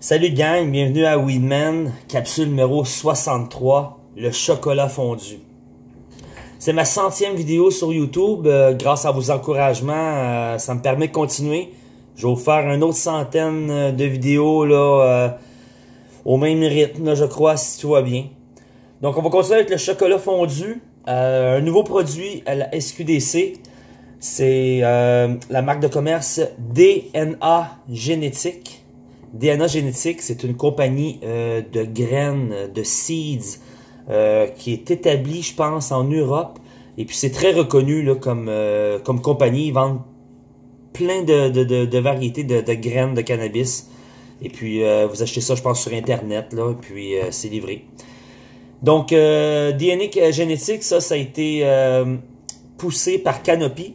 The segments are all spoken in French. Salut gang, bienvenue à Weedman, capsule numéro 63, le chocolat fondu. C'est ma 100e vidéo sur YouTube, grâce à vos encouragements, ça me permet de continuer. Je vais vous faire une autre centaine de vidéos là, au même rythme, là, je crois, si tout va bien. Donc on va continuer avec le chocolat fondu, un nouveau produit à la SQDC. C'est la marque de commerce DNA Genetics. DNA Genetics, c'est une compagnie de graines, de seeds, qui est établie, je pense, en Europe. Et puis, c'est très reconnu là, comme compagnie. Ils vendent plein de variétés de graines de cannabis. Et puis, vous achetez ça, je pense, sur Internet. Là, et puis, c'est livré. Donc, DNA Genetics, ça a été poussé par Canopy.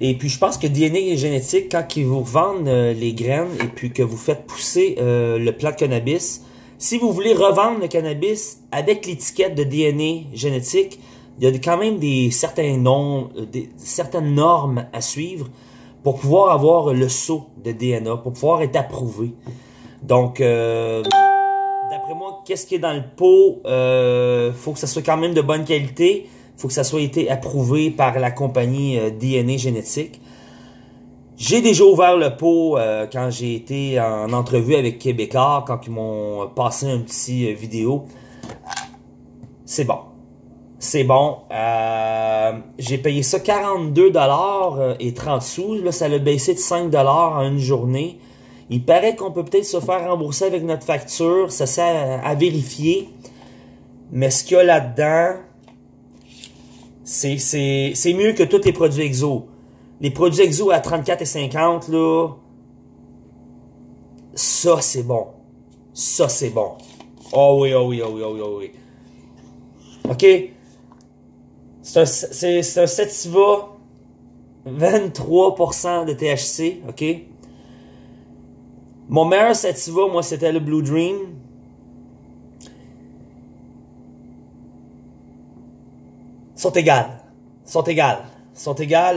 Et puis, je pense que DNA Genetics, quand ils vous revendent les graines et puis que vous faites pousser le plant de cannabis, si vous voulez revendre le cannabis avec l'étiquette de DNA Genetics, il y a quand même certaines normes à suivre pour pouvoir avoir le sceau de DNA, pour pouvoir être approuvé. Donc, d'après moi, qu'est-ce qui est dans le pot? Faut que ça soit quand même de bonne qualité. Il faut que ça soit été approuvé par la compagnie DNA Genetics. J'ai déjà ouvert le pot quand j'ai été en entrevue avec Québécois, quand ils m'ont passé un petit vidéo. C'est bon. C'est bon. J'ai payé ça 42$ et 30 sous. Là, ça l'a baissé de 5$ en une journée. Il paraît qu'on peut peut-être se faire rembourser avec notre facture. Ça c'est à vérifier. Mais ce qu'il y a là-dedans... C'est mieux que tous les produits exo. Les produits exo à 34,50$, là, ça, c'est bon. Ça, c'est bon. Oh oui, oh oui, oh oui, oh oui, oh oui. OK. C'est un sativa, 23% de THC, OK. Mon meilleur sativa, moi, c'était le Blue Dream. Sont égales,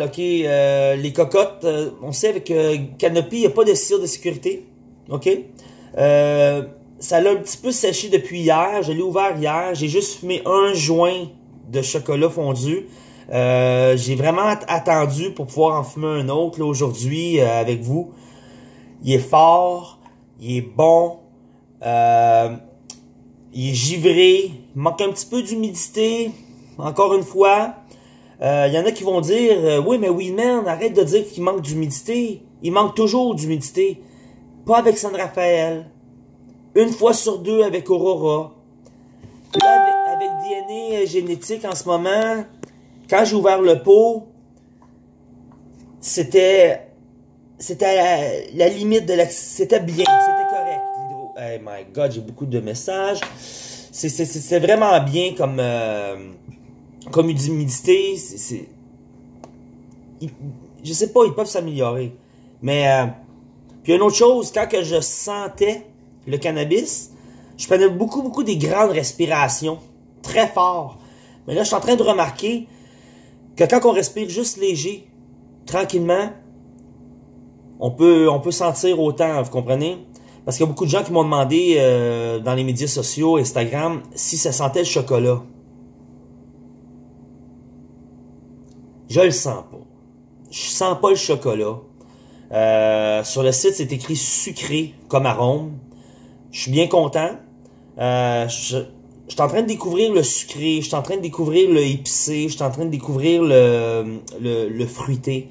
OK. Les cocottes, on sait avec Canopy, il n'y a pas de cire de sécurité, OK. Ça l'a un petit peu séché depuis hier, je l'ai ouvert hier, j'ai juste fumé un joint de chocolat fondu. J'ai vraiment attendu pour pouvoir en fumer un autre aujourd'hui avec vous. Il est fort, il est bon, il est givré, il manque un petit peu d'humidité. Encore une fois, il y en a qui vont dire « Oui, mais Weedman, arrête de dire qu'il manque d'humidité. » Il manque toujours d'humidité. Pas avec San Rafael. Une fois sur deux avec Aurora. Là, avec DNA Genetics en ce moment, quand j'ai ouvert le pot, c'était à la limite de la... C'était bien, c'était correct. Hey my God, j'ai beaucoup de messages. C'est vraiment bien comme... Comme humidité, je sais pas, ils peuvent s'améliorer. Mais, puis une autre chose, quand que je sentais le cannabis, je prenais beaucoup des grandes respirations, très fort. Mais là, je suis en train de remarquer que quand on respire juste léger, tranquillement, on peut sentir autant, vous comprenez? Parce qu'il y a beaucoup de gens qui m'ont demandé dans les médias sociaux, Instagram, si ça sentait le chocolat. Je le sens pas. Je sens pas le chocolat. Sur le site, c'est écrit sucré comme arôme. Je suis bien content. Je suis en train de découvrir le sucré. Je suis en train de découvrir le épicé. Je suis en train de découvrir le fruité.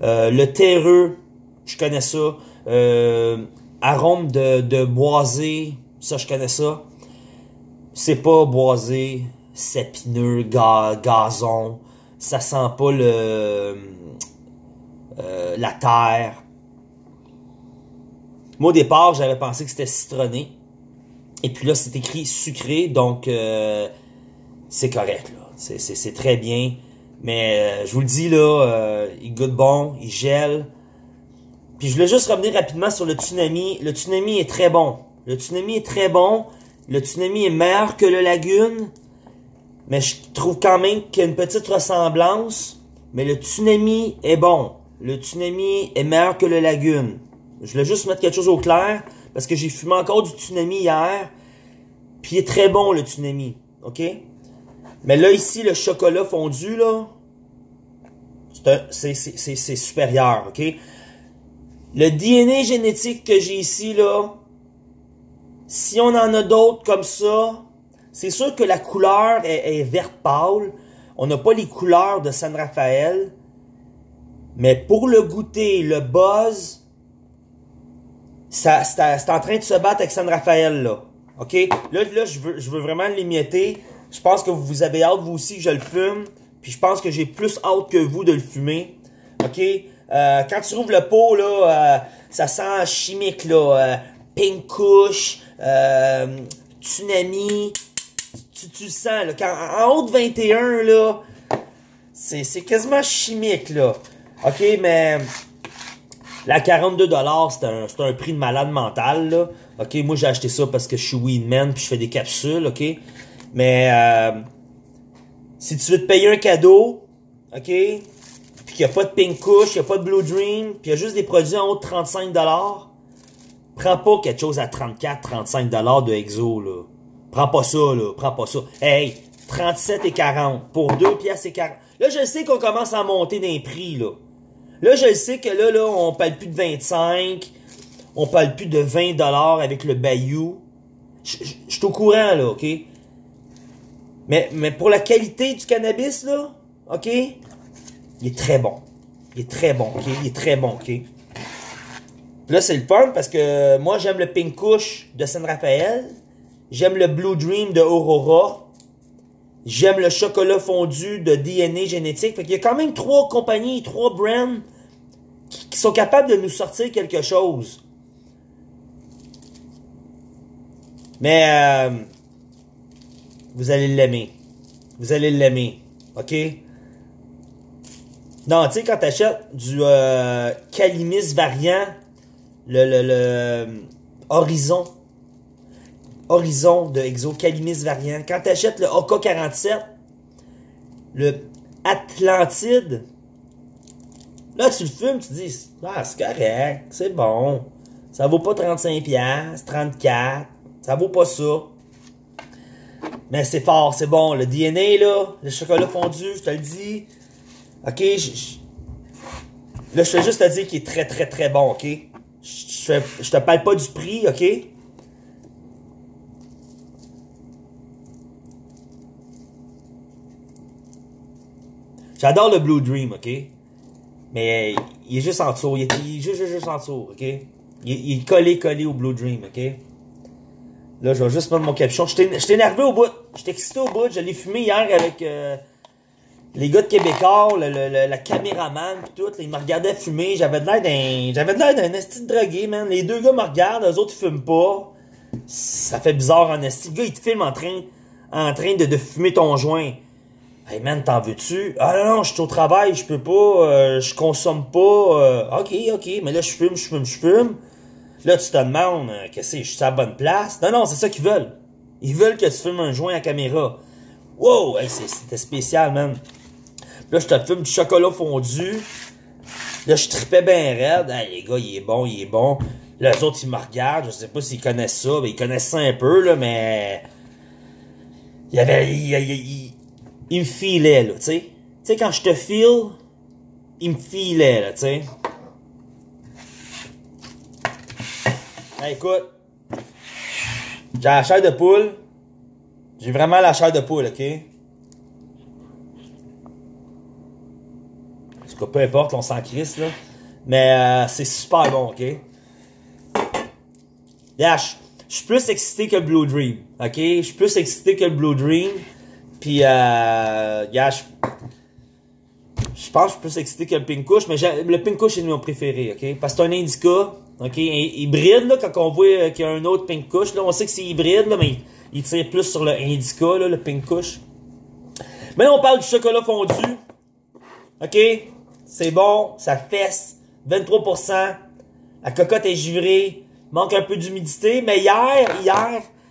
Le terreux, je connais ça. Arôme de boisé, ça je connais ça. C'est pas boisé, sapineux, gazon. Ça sent pas la terre. Moi, au départ, j'avais pensé que c'était citronné. Et puis là, c'est écrit sucré, donc c'est correct. C'est très bien. Mais je vous le dis, là, il goûte bon, il gèle. Puis je voulais juste revenir rapidement sur le Tsunami. Le Tsunami est très bon. Le Tsunami est très bon. Le Tsunami est meilleur que le Lagune. Mais je trouve quand même qu'il y a une petite ressemblance. Mais le Tsunami est bon. Le Tsunami est meilleur que le Lagune. Je voulais juste mettre quelque chose au clair, parce que j'ai fumé encore du Tsunami hier, puis il est très bon le Tsunami, ok? Mais là, ici, le chocolat fondu, là, c'est supérieur, ok? Le DNA génétique que j'ai ici, là, si on en a d'autres comme ça, c'est sûr que la couleur est vert pâle. On n'a pas les couleurs de San Rafael. Mais pour le goûter, le buzz, c'est en train de se battre avec San Rafael, là. OK? Là je veux vraiment l'émietter. Je pense que vous avez hâte, vous aussi, que je le fume. Puis je pense que j'ai plus hâte que vous de le fumer. OK? Quand tu ouvres le pot, là, ça sent chimique, là. Pink Kush, Tsunami. Tu le sens, là. En haut de 21, là, c'est quasiment chimique, là. OK, mais la 42$, c'est un prix de malade mental, là. OK, moi, j'ai acheté ça parce que je suis weedman puis je fais des capsules, OK? Mais si tu veux te payer un cadeau, OK, puis qu'il n'y a pas de Pink Kush, il n'y a pas de Blue Dream, puis il y a juste des produits en haut de 35$, prends pas quelque chose à 34-35$ de Hexo, là. Prends pas ça, là. Prends pas ça. Hey, 37,40 pour 2,40 $. Là, je sais qu'on commence à monter dans les prix, là. Là, je sais que là, on parle plus de 25. On parle plus de 20$ avec le Bayou. Je suis au courant, là, OK? Mais pour la qualité du cannabis, là, OK? Il est très bon. Il est très bon, OK? Il est très bon, OK? Là, c'est le fun parce que moi, j'aime le Pink Kush de San Rafael. J'aime le Blue Dream de Aurora. J'aime le chocolat fondu de DNA Genetics. Fait qu'il y a quand même trois compagnies, trois brands qui sont capables de nous sortir quelque chose. Mais vous allez l'aimer. Vous allez l'aimer. OK? Non, tu sais, quand t'achètes du Cali Mist variant, le Horizon. Horizon de Hexo, Cali Mist variant. Quand tu achètes le AK-47, le Atlantide, là, tu le fumes, tu te dis, ah, c'est correct, c'est bon. Ça vaut pas 35$, 34$, ça vaut pas ça. Mais c'est fort, c'est bon. Le DNA, là, le chocolat fondu, je te le dis. OK, là, je fais juste te dire qu'il est très, très, très bon, OK? Je te parle pas du prix, OK? J'adore le Blue Dream, OK? Mais il est juste en dessous. Il est juste en dessous, OK? Il est collé au Blue Dream, OK? Là, je vais juste mettre mon capuchon. J'étais énervé au bout. J'étais excité au bout. Je l'ai fumé hier avec les gars de Québécois, la caméraman pis tout. Ils me regardaient fumer. J'avais de l'air d'un esti de drogué, man. Les deux gars me regardent. Eux autres, ils fument pas. Ça fait bizarre en esti. Le gars, il te filme en train de fumer ton joint. Hey man, t'en veux-tu? Ah non, je suis au travail, je peux pas, je consomme pas. OK, mais là, je fume. Là, tu te demandes, qu'est-ce que c'est, je suis à la bonne place? Non, c'est ça qu'ils veulent. Ils veulent que tu fumes un joint à caméra. Wow, hey, c'était spécial, man. Là, je te fume du chocolat fondu. Là, je tripais bien raide. Hey, les gars, il est bon. Là, les autres, ils me regardent. Je sais pas s'ils connaissent ça. Ben, ils connaissent ça un peu, là, mais... Il me filait, là, tu sais. Tu sais, quand je te file, il me filait, là, tu sais. Hey, écoute, j'ai la chair de poule. J'ai vraiment la chair de poule, OK? En tout cas, peu importe, on s'en crisse, là. Mais c'est super bon, OK? Yeah, je suis plus excité que le Blue Dream, OK? Je suis plus excité que le Blue Dream. Puis, yeah, je pense que je suis plus excité que le Pink Kush, mais le Pink Kush est mon préféré, OK? Parce que c'est un indica, OK? Hybride, là, quand on voit qu'il y a un autre Pink Kush, là, on sait que c'est hybride, là, mais il tire plus sur le indica, là, le Pink Kush. Mais là, on parle du chocolat fondu, OK? C'est bon, ça fesse, 23%, la cocotte est givrée, manque un peu d'humidité, mais hier...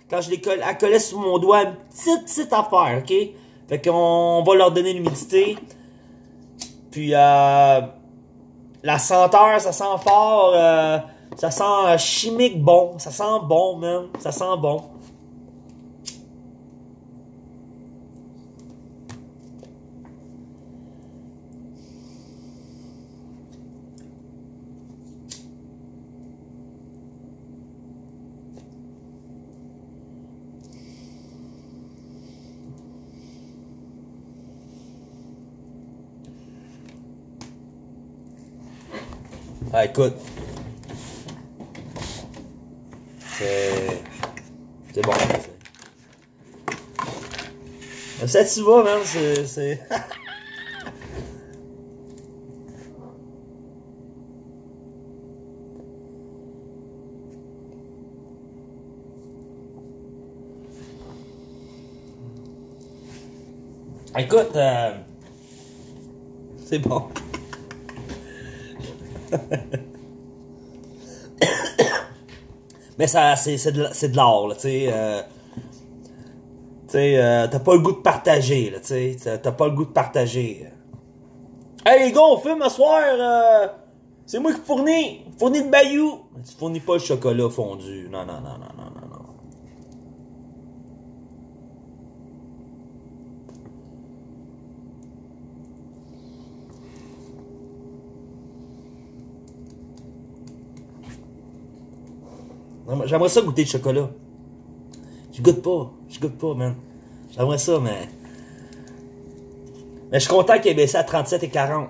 Quand je les collais sous mon doigt, une petite affaire, OK? Fait qu'on va leur donner l'humidité. Puis, la senteur, ça sent fort. Ça sent chimique bon. Ça sent bon, man. Ça sent bon. Ah, écoute, c'est bon. Ça t'y va, man, c'est... Écoute, c'est bon. Mais ça, c'est de l'art, tu sais. T'as pas le goût de partager, là, tu sais. T'as pas le goût de partager. Hey les gars, on fume à soir. C'est moi qui fournis. Fournis le Bayou. Tu fournis pas le chocolat fondu. Non, non, non, non, non, non, non. J'aimerais ça goûter le chocolat. Je goûte pas, man. J'aimerais ça, mais... Mais je suis content qu'il ait baissé à 37,40.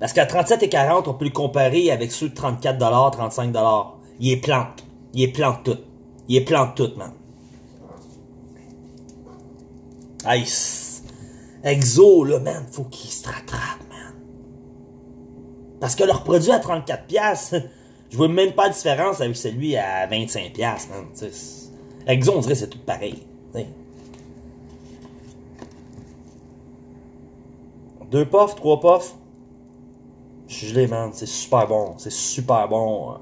Parce qu'à 37,40, on peut le comparer avec ceux de 34$, 35$. Il est plante tout, man. Ice. Exo, là, man. Faut qu'il se rattrape, man. Parce que leur produit à 34$... Je vois même pas la différence avec celui à 25$, man. Exo, on dirait que c'est tout pareil. T'sais. 2 puffs, 3 puffs. Je suis gelé, man. C'est super bon. C'est super bon.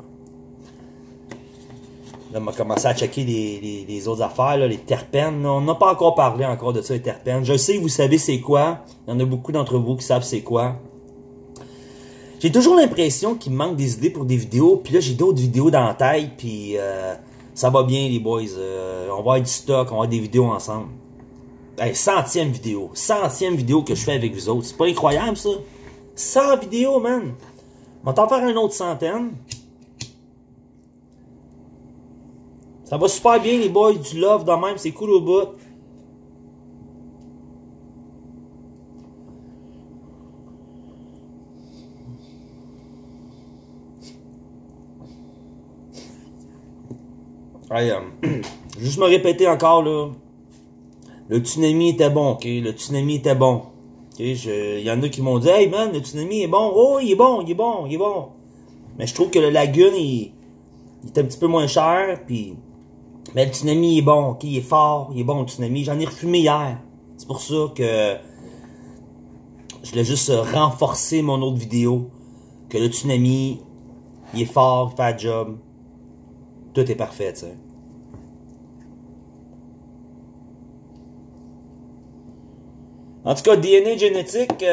Là, on a commencé à checker les autres affaires, là, les terpènes. On n'a pas encore parlé encore de ça, les terpènes. Je sais, vous savez c'est quoi. Il y en a beaucoup d'entre vous qui savent c'est quoi. J'ai toujours l'impression qu'il me manque des idées pour des vidéos, puis là j'ai d'autres vidéos dans la tête, puis ça va bien les boys, on va avoir du stock, on va avoir des vidéos ensemble. Hey, 100e vidéo que je fais avec vous autres, c'est pas incroyable ça? 100 vidéos, man! On va t'en faire une autre 100aine. Ça va super bien les boys, du love dans même, c'est cool au bout. Hey, juste me répéter encore là, le tsunami était bon, ok, le tsunami était bon, ok, il y en a qui m'ont dit, hey man, le tsunami est bon, oh il est bon, mais je trouve que le lagune il est un petit peu moins cher, puis, mais le tsunami est bon, ok, il est fort, il est bon le tsunami, j'en ai refumé hier, c'est pour ça que je voulais juste renforcer mon autre vidéo, que le tsunami, il est fort, il fait le job. Tout est parfait, tu sais. En tout cas, DNA Genetics,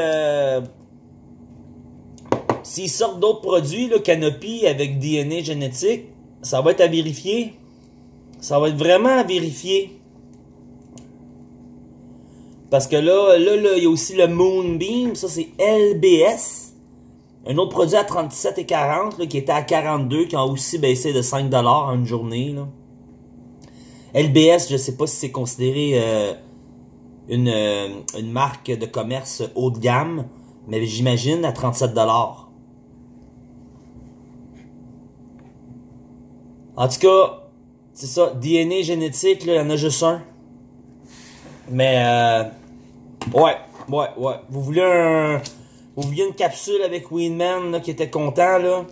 s'ils sortent d'autres produits, le Canopy avec DNA Genetics, ça va être à vérifier. Ça va être vraiment à vérifier. Parce que là, il y a aussi le Moonbeam, ça c'est LBS. Un autre produit à 37,40 qui était à 42, qui a aussi baissé de 5$ en une journée. Là. LBS, je ne sais pas si c'est considéré une marque de commerce haut de gamme, mais j'imagine à 37$. En tout cas, c'est ça, DNA génétique, il y en a juste un. Mais, ouais. Vous vouliez une capsule avec Winman là, qui était content, là.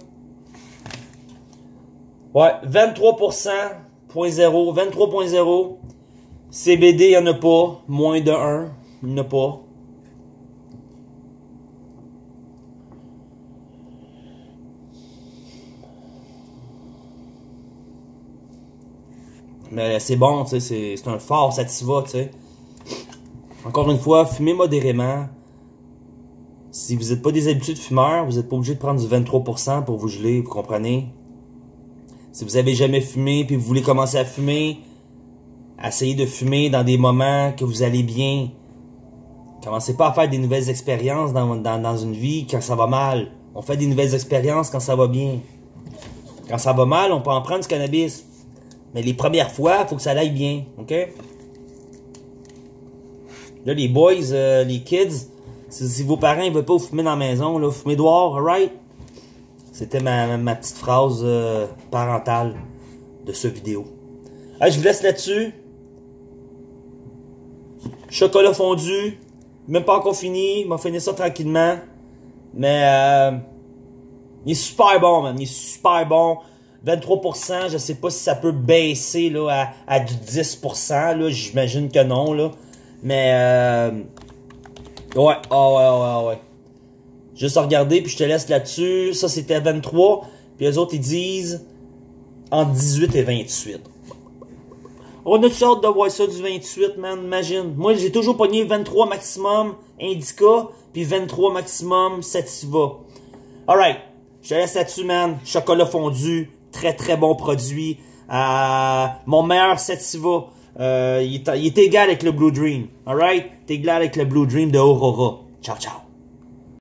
Ouais, 23%, 0.0, 23.0. CBD, il n'y en a pas. Moins de 1, il n'y en a pas. Mais c'est bon, tu sais, c'est un fort sativa, tu sais. Encore une fois, fumez modérément. Si vous n'êtes pas des habitués de fumeurs, vous n'êtes pas obligé de prendre du 23% pour vous geler, vous comprenez? Si vous avez jamais fumé puis vous voulez commencer à fumer, essayez de fumer dans des moments que vous allez bien. Commencez pas à faire des nouvelles expériences dans une vie quand ça va mal. On fait des nouvelles expériences quand ça va bien. Quand ça va mal, on peut en prendre du cannabis. Mais les premières fois, il faut que ça aille bien. OK? Là, les boys, les kids, si vos parents ne veulent pas vous fumer dans la maison, là, vous fumez dehors, alright? C'était ma petite phrase parentale de ce vidéo. Ah, je vous laisse là-dessus. Chocolat fondu. Même pas encore fini. On va finir ça tranquillement. Mais il est super bon, man. Il est super bon. 23%, je sais pas si ça peut baisser là, à du 10%. J'imagine que non. Là. Mais ouais, ah ouais, ouais, ouais. Juste à regarder, puis je te laisse là-dessus. Ça, c'était à 23. Puis les autres, ils disent entre 18 et 28. On a-tu hâte de voir ça du 28, man? Imagine. Moi, j'ai toujours pogné 23 maximum Indica, puis 23 maximum Sativa. Alright. Je te laisse là-dessus, man. Chocolat fondu. Très, très bon produit. Mon meilleur Sativa. Il est égal avec le Blue Dream. Alright? T'es égal avec le Blue Dream de Aurora. Ciao, ciao.